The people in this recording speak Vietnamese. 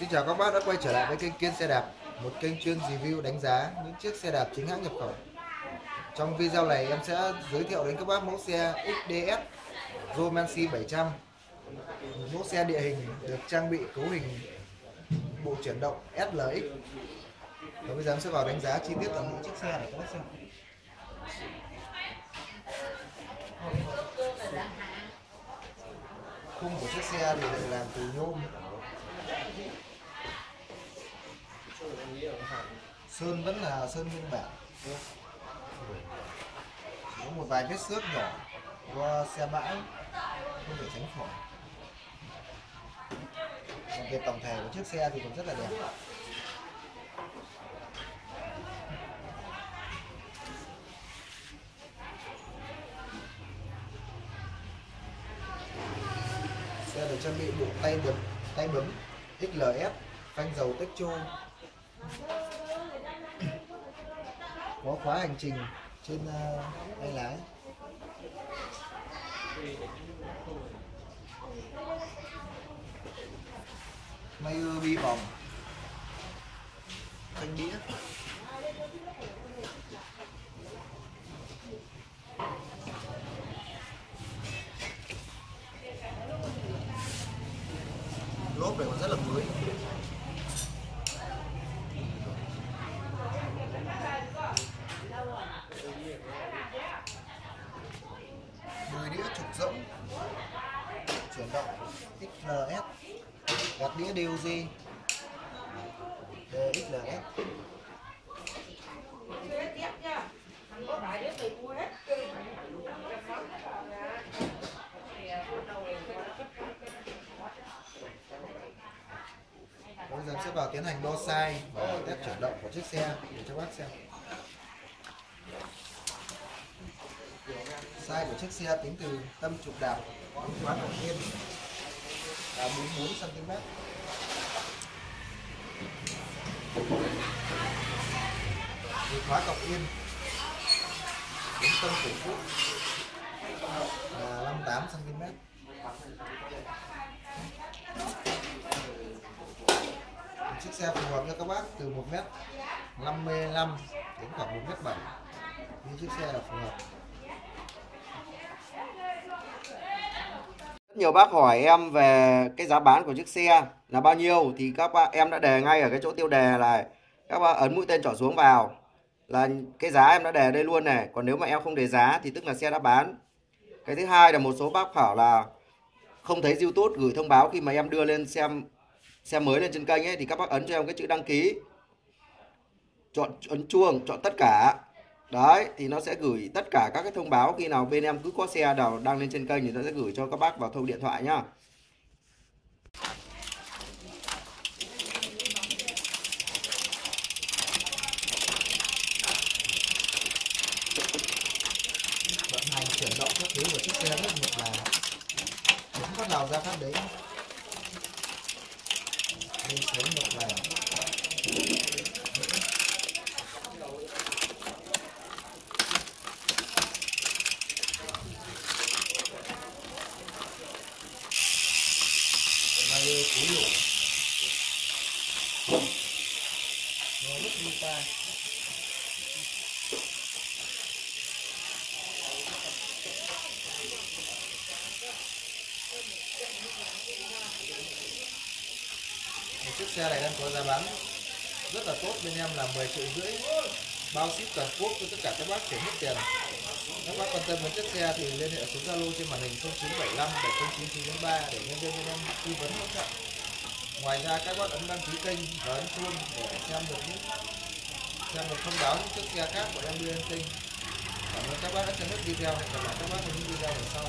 Xin chào các bác đã quay trở lại với kênh Kiên Xe Đạp, một kênh chuyên review đánh giá những chiếc xe đạp chính hãng nhập khẩu. Trong video này em sẽ giới thiệu đến các bác mẫu xe XDS Romance 700. Mẫu xe địa hình được trang bị cấu hình bộ chuyển động SLX. Và bây giờ em sẽ vào đánh giá chi tiết toàn bộ chiếc xe này các bác xem. Khung của chiếc xe thì được làm từ nhôm, sơn vẫn là sơn nguyên bản, có một vài vết xước nhỏ do xe bãi không thể tránh khỏi. Còn về tổng thể của chiếc xe thì cũng rất là đẹp. Xe được trang bị bộ tay bấm XLF, phanh dầu tích trô, có khóa hành trình trên tay lái. Máy bi vòng, phanh đĩa. Lốp này còn rất là mới. Đuôi đĩa trục rỗng, chuyển động XLS, gạt đĩa DOG, XLS. Bây giờ sẽ vào tiến hành đo size và test chuyển động của chiếc xe để cho bác xem. Size của chiếc xe tính từ tâm trục đạp đến quán đầu tiên là 44 cm. Từ khóa cọc yên đến tâm cổ phút là 58 cm. Chiếc xe phù hợp cho các bác từ 1m55 đến khoảng 1m7. Như chiếc xe là phù hợp. Rất nhiều bác hỏi em về cái giá bán của chiếc xe là bao nhiêu, thì các bác em đã đề ngay ở cái chỗ tiêu đề này. Các bác ấn mũi tên trỏ xuống vào là cái giá em đã đề đây luôn này. Còn nếu mà em không đề giá thì tức là xe đã bán. Cái thứ hai là một số bác bảo là không thấy YouTube gửi thông báo khi mà em đưa lên xem xe mới lên trên kênh ấy, thì các bác ấn cho em cái chữ đăng ký, ấn chuông, chọn tất cả. Đấy, thì nó sẽ gửi tất cả các cái thông báo khi nào bên em cứ có xe nào đang lên trên kênh thì nó sẽ gửi cho các bác vào thông điện thoại nhá. Vận hành chuyển động các thứ của chiếc xe rất mượt mà, đúng phát nào ra phát đấy. Lên xuống một là máy cúi lỗ, nó rất đi ta. Chiếc xe này đang có giá bán rất là tốt bên em là 10,5 triệu, bao ship toàn quốc cho tất cả các bác chuyển hết tiền. Các bác quan tâm đến chiếc xe thì liên hệ số Zalo trên màn hình 0975 709 943 để nhân viên bên em tư vấn hỗ trợ. Ngoài ra các bác ấn đăng ký kênh và ấn chuông để xem được thông báo những chiếc xe khác của em đưa lên kênh. Cảm ơn các bác đã xem hết video, hẹn gặp lại các bác trong những video lần sau.